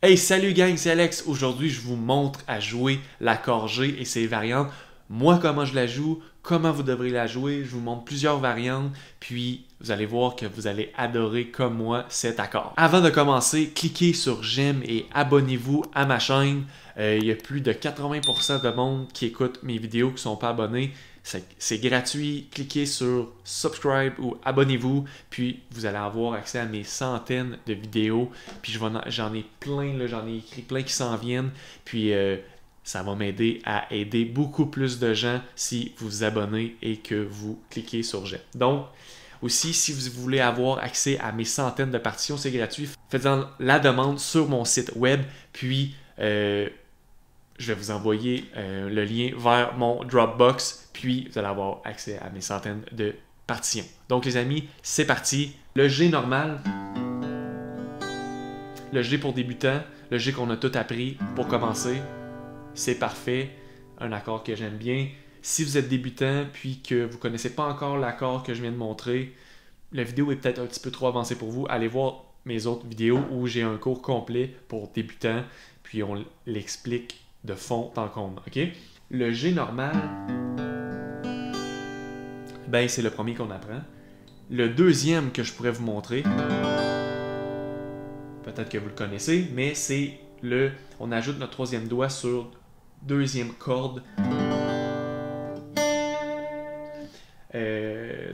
Hey, salut gang, c'est Alex. Aujourd'hui, je vous montre à jouer l'accord G et ses variantes. Moi, comment je la joue, comment vous devrez la jouer. Je vous montre plusieurs variantes, puis vous allez voir que vous allez adorer comme moi cet accord. Avant de commencer, cliquez sur j'aime et abonnez-vous à ma chaîne. Il y a plus de 80% de monde qui écoute mes vidéos qui ne sont pas abonnés. C'est gratuit, cliquez sur subscribe ou abonnez-vous, puis vous allez avoir accès à mes centaines de vidéos. Puis j'en ai plein, j'en ai écrit plein qui s'en viennent, puis ça va m'aider à aider beaucoup plus de gens si vous vous abonnez et que vous cliquez sur j'aime. Donc, aussi, si vous voulez avoir accès à mes centaines de partitions, c'est gratuit, faites-en la demande sur mon site web, puis je vais vous envoyer le lien vers mon Dropbox, puis vous allez avoir accès à mes centaines de partitions. Donc les amis, c'est parti. Le G normal, le G pour débutants, le G qu'on a tout appris pour commencer, c'est parfait, un accord que j'aime bien. Si vous êtes débutant, puis que vous ne connaissez pas encore l'accord que je viens de montrer, la vidéo est peut-être un petit peu trop avancée pour vous, allez voir mes autres vidéos où j'ai un cours complet pour débutants, puis on l'explique de fond en comble, ok? Le G normal, ben c'est le premier qu'on apprend. Le deuxième que je pourrais vous montrer, peut-être que vous le connaissez, mais c'est le... On ajoute notre troisième doigt sur deuxième corde.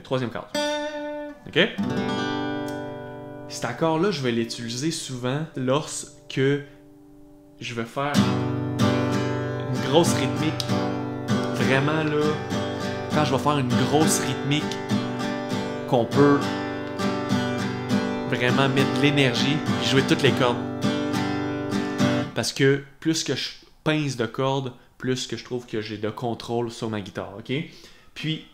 Troisième corde. Ok? Cet accord-là, je vais l'utiliser souvent lorsque je vais faire une grosse rythmique. Vraiment là, quand je vais faire une grosse rythmique qu'on peut vraiment mettre de l'énergie et jouer toutes les cordes. Parce que plus que je pince de cordes, plus que je trouve que j'ai de contrôle sur ma guitare. Ok? Puis,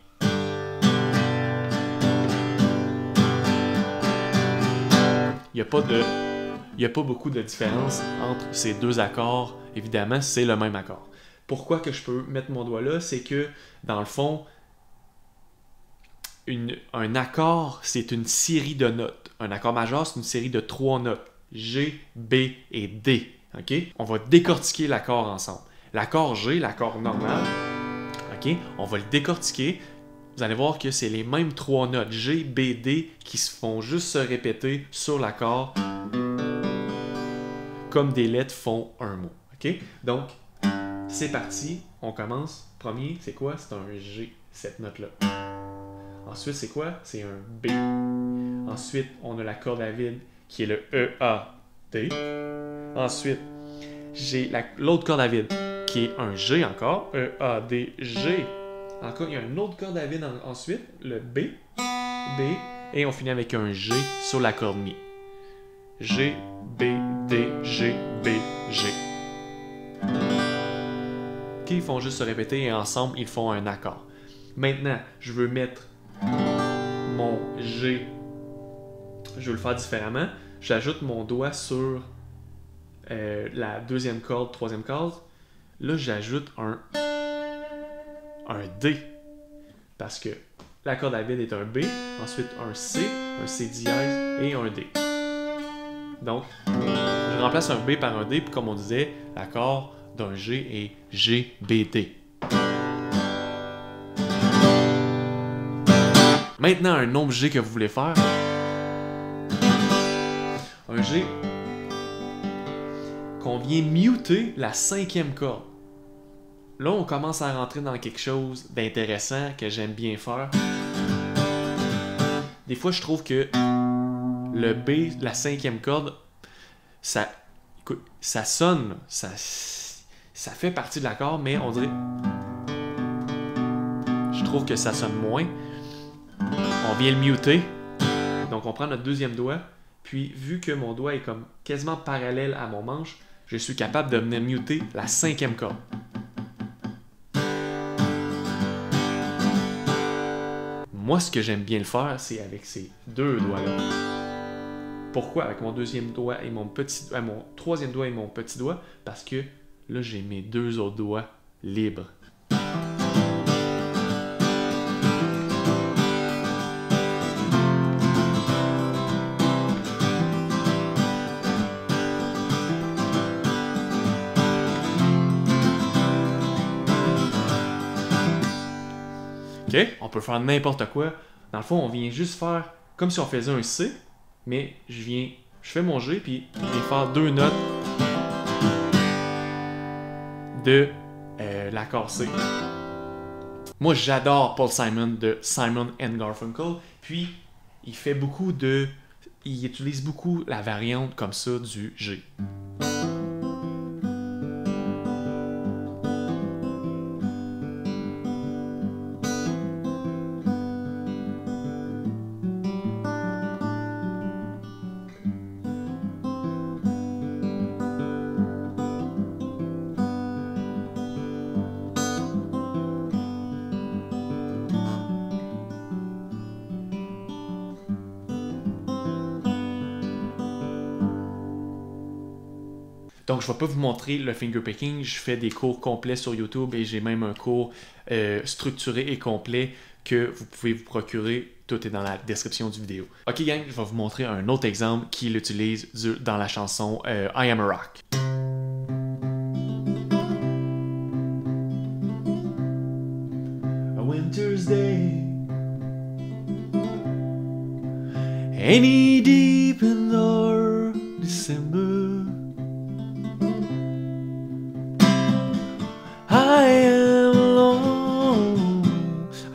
il n'y a pas beaucoup de différence entre ces deux accords. Évidemment, c'est le même accord. Pourquoi que je peux mettre mon doigt là? C'est que, dans le fond, un accord, c'est une série de notes. Un accord majeur, c'est une série de trois notes. G, B et D. Okay? On va décortiquer l'accord ensemble. L'accord G, l'accord normal, okay? On va le décortiquer. Vous allez voir que c'est les mêmes trois notes G, B, D qui se font juste se répéter sur l'accord comme des lettres font un mot. Ok? Donc, c'est parti. On commence. Premier, c'est quoi? C'est un G, cette note-là. Ensuite, c'est quoi? C'est un B. Ensuite, on a la corde à vide qui est le E, A, D. Ensuite, j'ai l'autre corde à vide qui est un G encore. E, A, D, G. Encore, il y a une autre corde à vide ensuite, le B, B, et on finit avec un G sur la corde Mi. G, B, D, G, B, G. Okay, ils font juste se répéter et ensemble, ils font un accord. Maintenant, je veux mettre mon G, je veux le faire différemment. J'ajoute mon doigt sur la deuxième corde, troisième corde. Là, j'ajoute un D, parce que la corde à vide est un B, ensuite un C dièse et un D. Donc, je remplace un B par un D, puis comme on disait, l'accord d'un G est G, B, D. Maintenant, un nombre G que vous voulez faire. Un G qu'on vient muter la cinquième corde. Là, on commence à rentrer dans quelque chose d'intéressant que j'aime bien faire. Des fois, je trouve que le B, la cinquième corde, ça sonne, ça fait partie de l'accord, mais on dirait... Je trouve que ça sonne moins. On vient le muter. Donc, on prend notre deuxième doigt. Puis, vu que mon doigt est comme quasiment parallèle à mon manche, je suis capable de venir muter la cinquième corde. Moi, ce que j'aime bien le faire, c'est avec ces deux doigts-là. Pourquoi? Avec mon deuxième doigt et mon troisième doigt et mon petit doigt, parce que là, j'ai mes deux autres doigts libres. Okay. On peut faire n'importe quoi. Dans le fond, on vient juste faire comme si on faisait un C, mais je fais mon G, puis je viens faire deux notes de l'accord C. Moi, j'adore Paul Simon de Simon and Garfunkel, puis il fait beaucoup de... Il utilise beaucoup la variante comme ça du G. Donc, je ne vais pas vous montrer le fingerpicking. Je fais des cours complets sur YouTube et j'ai même un cours structuré et complet que vous pouvez vous procurer. Tout est dans la description du vidéo. Ok, gang, je vais vous montrer un autre exemple qui l'utilise dans la chanson I Am a Rock. A winter's day, any deep in the December.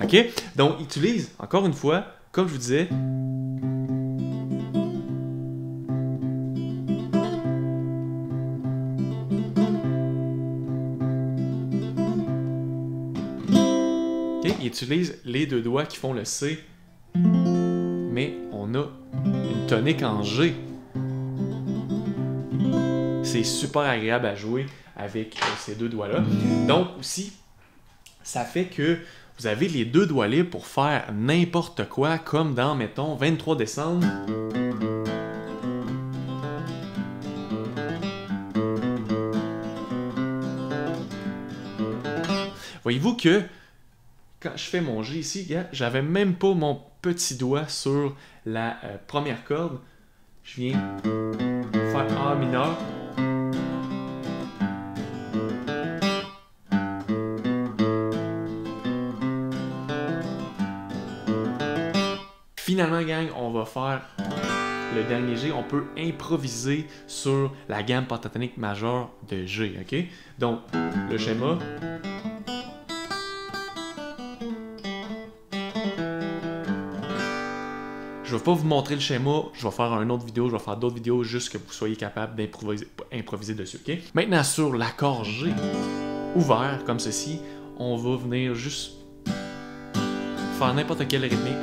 Okay? Donc, il utilise, encore une fois, comme je vous disais, okay? Il utilise les deux doigts qui font le C, mais on a une tonique en G. C'est super agréable à jouer avec ces deux doigts-là. Donc, aussi, ça fait que vous avez les deux doigts libres pour faire n'importe quoi, comme dans, mettons, 23 décembre. Voyez-vous que quand je fais mon G ici, j'avais même pas mon petit doigt sur la première corde. Je viens faire A mineur. Finalement, gang, on va faire le dernier G. On peut improviser sur la gamme pentatonique majeure de G, ok? Donc, le schéma. Je ne vais pas vous montrer le schéma. Je vais faire une autre vidéo. Je vais faire d'autres vidéos juste que vous soyez capable d'improviser dessus, ok? Maintenant, sur l'accord G, ouvert comme ceci, on va venir juste faire n'importe quelle rythmique.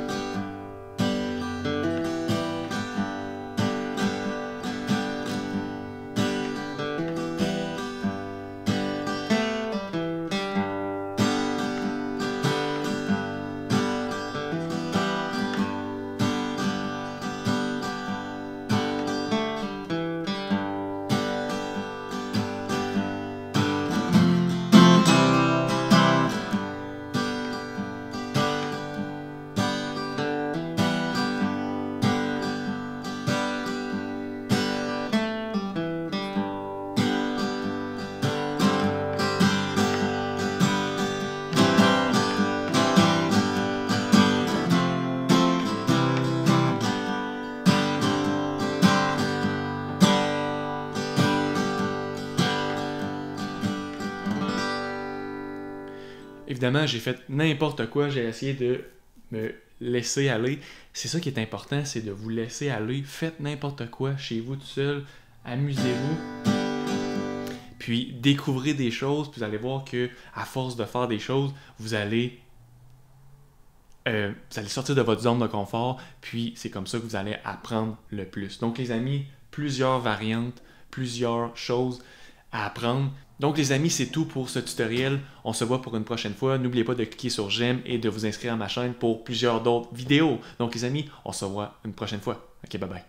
Évidemment, j'ai fait n'importe quoi, j'ai essayé de me laisser aller. C'est ça qui est important, c'est de vous laisser aller. Faites n'importe quoi chez vous tout seul, amusez-vous. Puis découvrez des choses, puis vous allez voir que à force de faire des choses, vous allez sortir de votre zone de confort, puis c'est comme ça que vous allez apprendre le plus. Donc les amis, plusieurs variantes, plusieurs choses à apprendre. Donc les amis, c'est tout pour ce tutoriel. On se voit pour une prochaine fois. N'oubliez pas de cliquer sur j'aime et de vous inscrire à ma chaîne pour plusieurs d'autres vidéos. Donc les amis, on se voit une prochaine fois. Ok, bye bye.